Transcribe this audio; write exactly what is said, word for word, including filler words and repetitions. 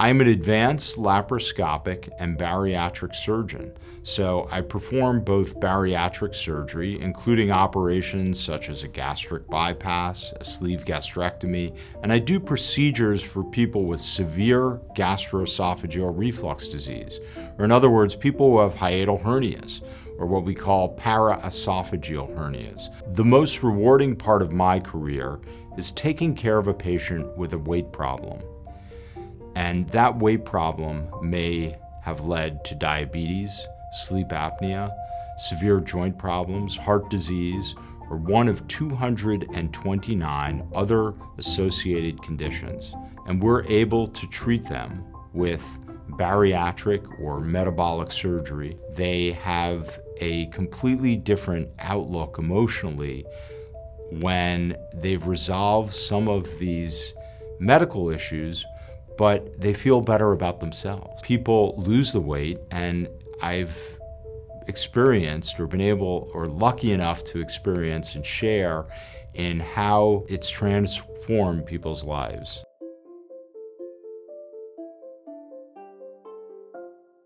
I'm an advanced laparoscopic and bariatric surgeon, so I perform both bariatric surgery, including operations such as a gastric bypass, a sleeve gastrectomy, and I do procedures for people with severe gastroesophageal reflux disease, or in other words, people who have hiatal hernias, or what we call paraesophageal hernias. The most rewarding part of my career is taking care of a patient with a weight problem. And that weight problem may have led to diabetes, sleep apnea, severe joint problems, heart disease, or one of two hundred twenty-nine other associated conditions. And we're able to treat them with bariatric or metabolic surgery. They have a completely different outlook emotionally when they've resolved some of these medical issues, but they feel better about themselves. People lose the weight, and I've experienced or been able or lucky enough to experience and share in how it's transformed people's lives.